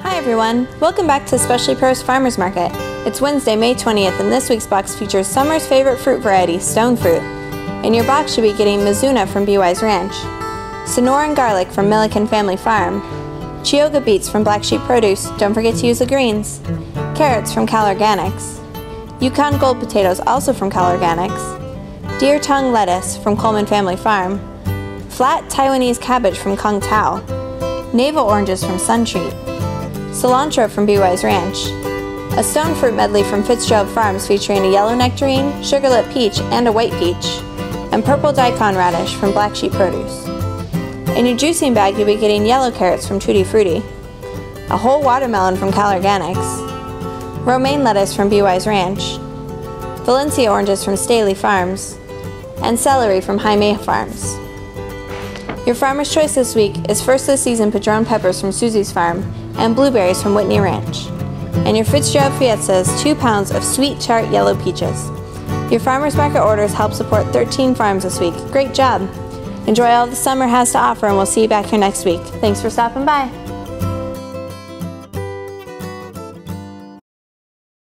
Hi everyone, welcome back to Specialty Produce Farmers Market. It's Wednesday, May 20th, and this week's box features summer's favorite fruit variety, stone fruit. In your box you'll be getting Mizuna from B.Y.'s Ranch, Sonoran Garlic from Milliken Family Farm, Chioga Beets from Black Sheep Produce, don't forget to use the greens, carrots from Cal Organics, Yukon Gold Potatoes also from Cal Organics, Deer Tongue Lettuce from Coleman Family Farm, flat Taiwanese cabbage from Kong Tao, navel oranges from Sun Treat, cilantro from B.Y.'s Ranch, a stone fruit medley from Fitzgerald Farms featuring a yellow nectarine, sugarlit peach, and a white peach, and purple daikon radish from Black Sheep Produce. In your juicing bag you'll be getting yellow carrots from Trudy Fruity, a whole watermelon from Cal Organics, romaine lettuce from B.Y.'s Ranch, Valencia oranges from Staley Farms, and celery from Jaime Farms. Your farmer's choice this week is first this season Padron Peppers from Susie's Farm and blueberries from Whitney Ranch. And your Fitzgerald Fiesta is 2 pounds of Sweet Tart Yellow Peaches. Your farmer's market orders help support 13 farms this week. Great job! Enjoy all the summer has to offer, and we'll see you back here next week. Thanks for stopping by.